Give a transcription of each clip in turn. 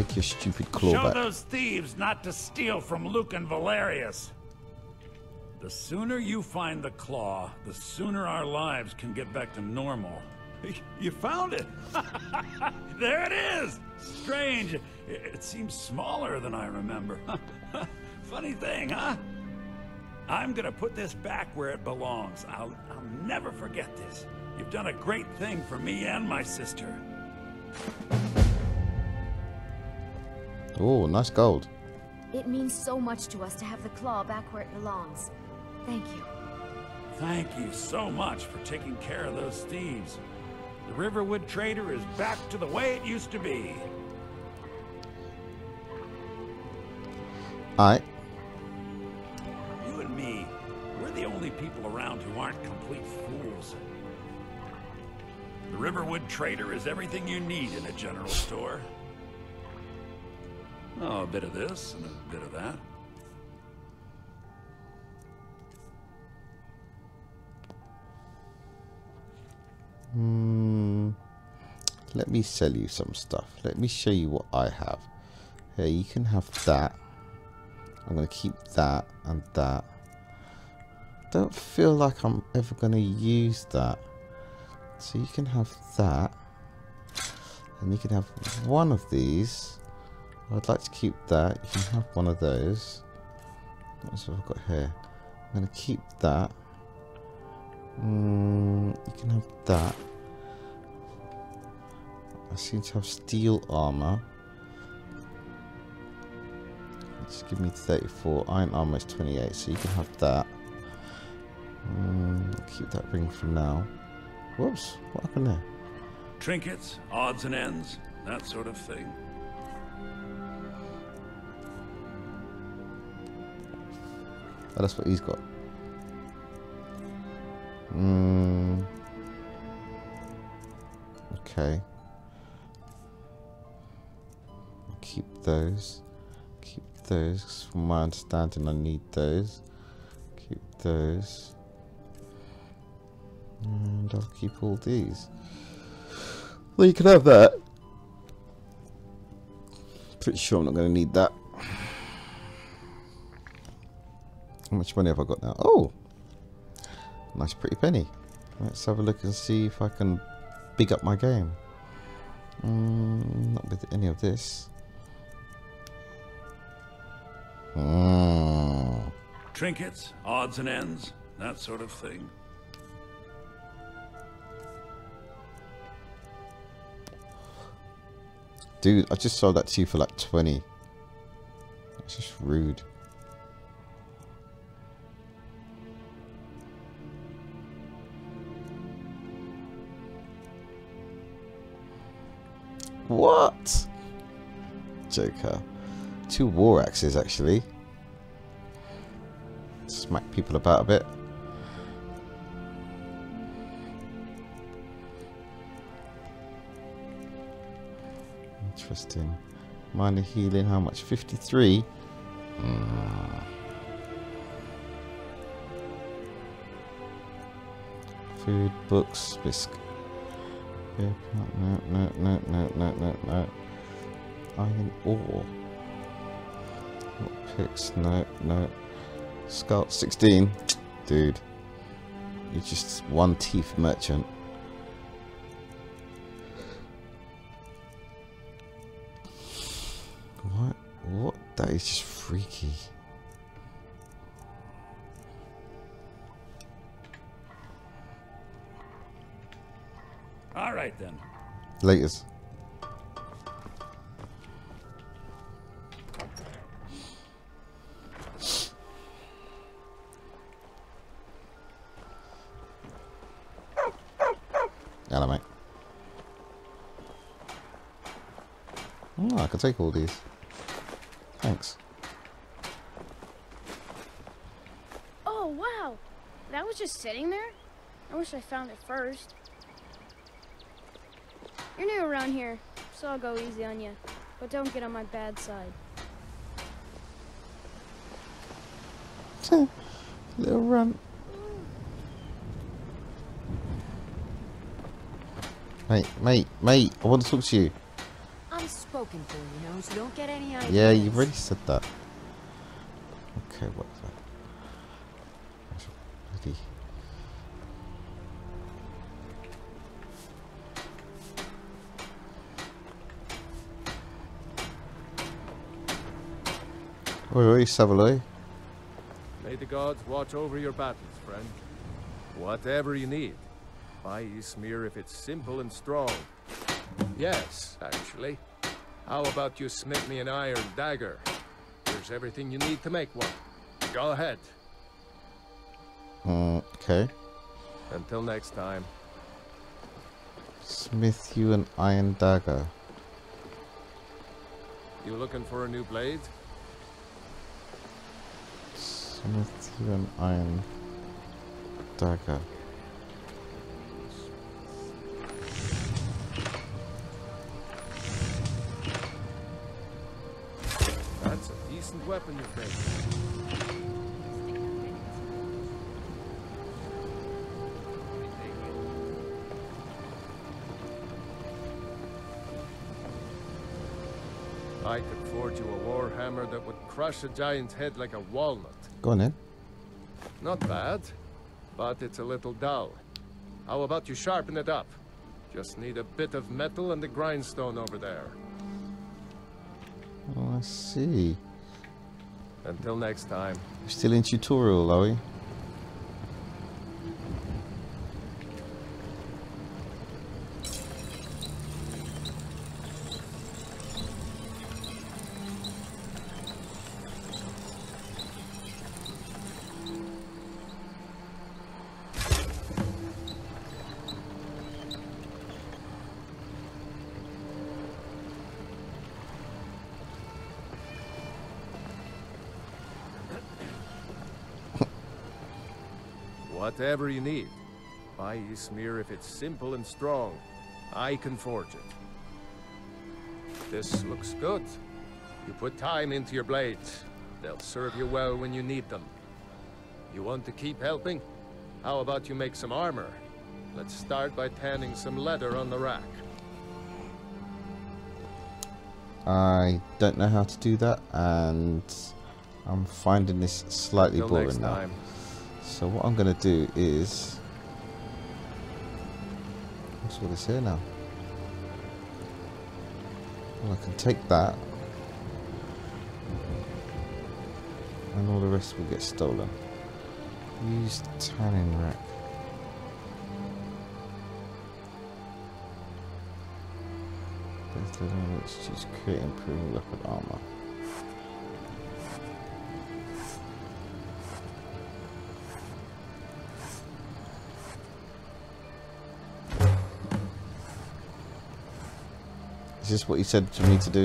Take your stupid claw back. Show those thieves not to steal from Lucan Valerius. The sooner you find the claw, the sooner our lives can get back to normal. You found it! There it is! Strange. It seems smaller than I remember. Funny thing, huh? I'm gonna put this back where it belongs. I'll never forget this. You've done a great thing for me and my sister. Oh, nice gold. It means so much to us to have the claw back where it belongs. Thank you. Thank you so much for taking care of those thieves. The Riverwood Trader is back to the way it used to be. Alright. You and me, we're the only people around who aren't complete fools. The Riverwood Trader is everything you need in a general store. Oh, a bit of this and a bit of that. Let me sell you some stuff. Let me show you what I have. Here, you can have that. I'm going to keep that and that. Don't feel like I'm ever going to use that. So you can have that. And you can have one of these. I'd like to keep that. You can have one of those. That's what I've got here. I'm going to keep that. You can have that. I seem to have steel armor. Just give me 34. Iron armor is 28, so you can have that. Keep that ring for now. Whoops, what happened there? Trinkets, odds and ends, that sort of thing. Oh, that's what he's got. Okay. Keep those. Keep those. 'Cause from my understanding, I need those. Keep those. And I'll keep all these. Well, you can have that. Pretty sure I'm not going to need that. How much money have I got now? Oh! Nice pretty penny. Let's have a look and see if I can big up my game. Not with any of this. Trinkets, odds and ends, that sort of thing. Dude, I just sold that to you for like 20. That's just rude. What? Joker. 2 war axes, actually. Smack people about a bit. Interesting. Minor healing, how much? 53? Mm. Food, books, biscuit. No. Iron ore. What picks? No. Sculpt 16. Dude. You're just one teeth merchant. What? What? That is just freaky. All right then. Laters. Hello, mate. Oh, I can take all these. Thanks. Oh wow, that was just sitting there. I wish I found it first. You're new around here, so I'll go easy on you, but don't get on my bad side. Little run. Mate, I want to talk to you. I'm supposed spoken to, you know, so don't get any ideas. Yeah, you've already said that. Okay, what is that? Oi, Savaloy. May the gods watch over your battles, friend. Whatever you need. Buy Ysmir if it's simple and strong. Yes, actually. How about you smith me an iron dagger? There's everything you need to make one. Go ahead. Okay. Until next time. Smith you an iron dagger. You looking for a new blade? Smith you an iron dagger. That's a decent weapon you're making. I could forge you a war hammer that would crush a giant's head like a walnut. Go on then. Not bad, but it's a little dull. How about you sharpen it up? Just need a bit of metal and the grindstone over there. Oh, I see. Until next time. We're still in tutorial, are we? Whatever you need. Buy Ysmir if it's simple and strong. I can forge it. This looks good. You put time into your blades. They'll serve you well when you need them. You want to keep helping? How about you make some armor? Let's start by tanning some leather on the rack. I don't know how to do that, and I'm finding this slightly boring now. So what I'm going to do is... What's all this here now? Well, I can take that. And all the rest will get stolen. Use tanning rack. There's the one that's just creating improving weapon armor. Is this what you said to me to do?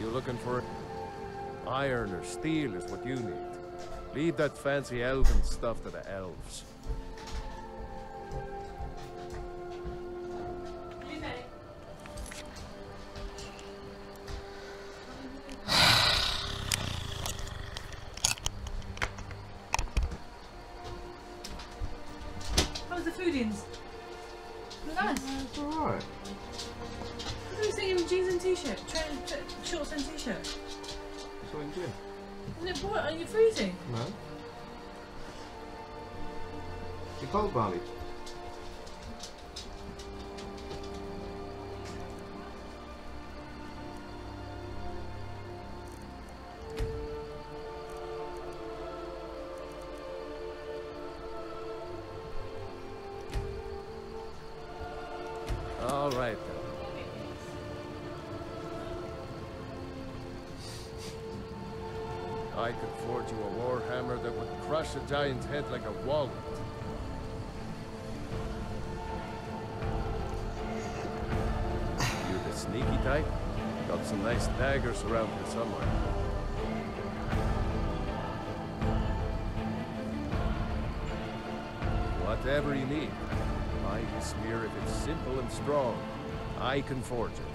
You're looking for iron or steel is what you need. Leave that fancy elven stuff to the elves. I could forge you a war hammer that would crush a giant's head like a walnut. You the sneaky type? Got some nice daggers around here somewhere. Whatever you need. Buy Ysmir if it's simple and strong. I can forge it.